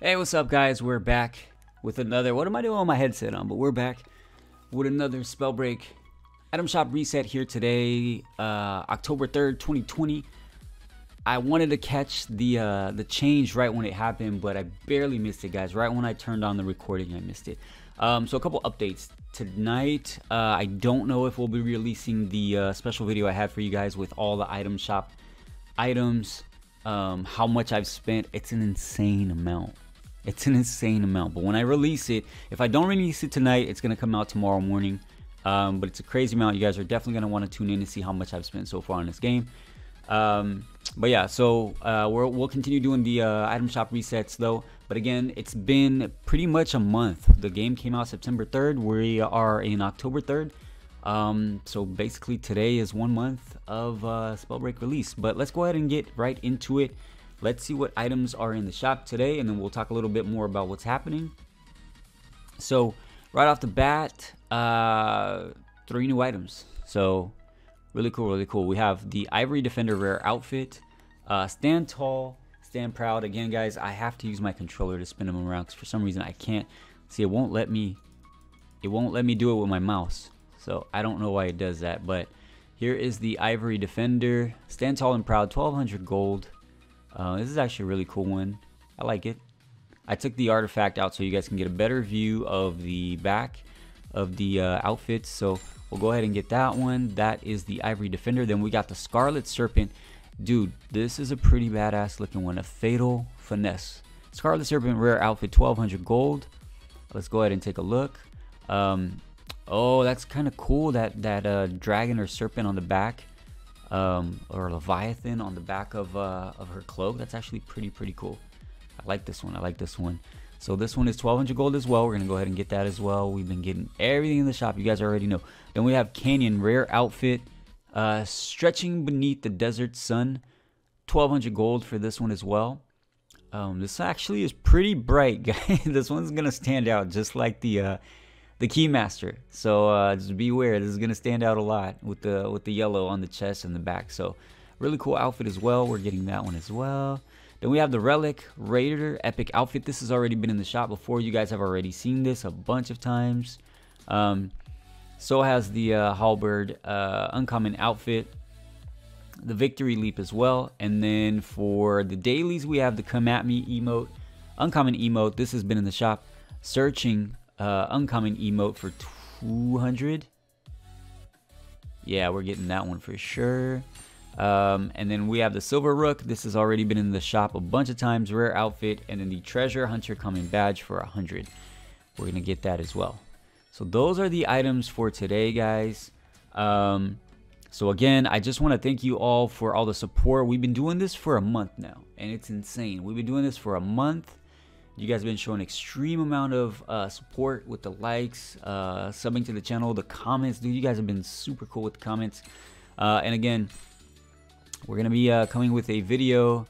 Hey, what's up guys? We're back with another, what am I doing with my headset on? But we're back with another Spellbreak item shop reset here today, October 3rd, 2020. I wanted to catch the change right when it happened, but I barely missed it guys. Right when I turned on the recording, I missed it. So a couple updates tonight. I don't know if we'll be releasing the special video I had for you guys with all the item shop items, how much I've spent. It's an insane amount. It's an insane amount, but when I release it, if I don't release it tonight, it's gonna come out tomorrow morning. But it's a crazy amount. You guys are definitely gonna wanna tune in to see how much I've spent so far on this game. But yeah, so we'll continue doing the item shop resets though. But again, it's been pretty much a month. The game came out September 3rd. We are in October 3rd. So basically today is 1 month of Spellbreak release, but let's go ahead and get right into it. Let's see what items are in the shop today, and then we'll talk a little bit more about what's happening. So right off the bat, 3 new items. So really cool, really cool. We have the Ivory Defender rare outfit, Stand Tall, Stand Proud. Again, guys, I have to use my controller to spin them around because for some reason I can't. See, it won't let me do it with my mouse. So I don't know why it does that, but here is the Ivory Defender. Stand Tall and Proud, 1200 gold. This is actually a really cool one. I like it. I took the artifact out so you guys can get a better view of the back of the outfits. So we'll go ahead and get that one. That is the Ivory Defender. Then we got the Scarlet Serpent. Dude, this is a pretty badass looking one. A Fatal Finesse. Scarlet Serpent rare outfit, 1200 gold. Let's go ahead and take a look. Oh, that's kind of cool, that dragon or serpent on the back, or leviathan on the back of her cloak. That's actually pretty cool. I like this one, I like this one. So this one is 1200 gold as well. We're gonna go ahead and get that as well. We've been getting everything in the shop, you guys already know. Then we have Canyon rare outfit, Stretching Beneath the Desert Sun, 1200 gold for this one as well. This actually is pretty bright, guys. This one's gonna stand out just like the Keymaster, so just beware. This is gonna stand out a lot with the yellow on the chest and the back. So really cool outfit as well. We're getting that one as well. Then we have the Relic Raider epic outfit. This has already been in the shop before. You guys have already seen this a bunch of times. So has the Halberd uncommon outfit, the Victory Leap as well. And then for the dailies, we have the Come At Me emote, uncommon emote. This has been in the shop. Searching uncommon emote for 200. Yeah, we're getting that one for sure. And then we have the Silver Rook. This has already been in the shop a bunch of times, rare outfit. And then the Treasure Hunter common badge for 100. We're gonna get that as well. So those are the items for today, guys. So again, I just want to thank you all for all the support. We've been doing this for a month now, and it's insane. We've been doing this for a month. You guys have been showing extreme amount of support with the likes, subbing to the channel, the comments. Dude, you guys have been super cool with the comments. And again, we're going to be coming with a video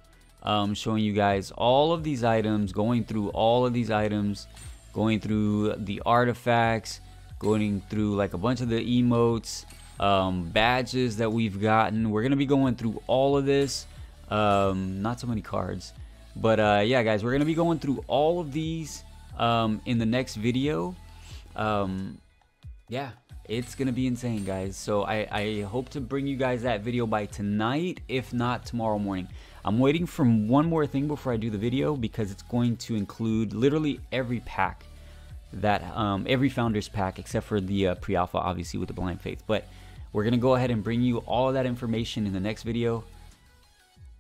showing you guys all of these items, going through all of these items, going through the artifacts, going through like a bunch of the emotes, badges that we've gotten. We're going to be going through all of this. Not so many cards. But yeah, guys, we're going to be going through all of these in the next video. Yeah, it's going to be insane, guys. So I hope to bring you guys that video by tonight, if not tomorrow morning. I'm waiting for one more thing before I do the video because it's going to include literally every pack, that every Founders Pack, except for the pre-alpha, obviously, with the Blind Faith. But we're going to go ahead and bring you all of that information in the next video.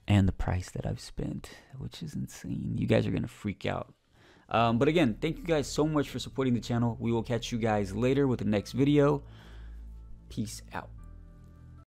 And the price that I've spent, which is insane. You guys are gonna freak out. But again, thank you guys so much for supporting the channel. We will catch you guys later with the next video. Peace out.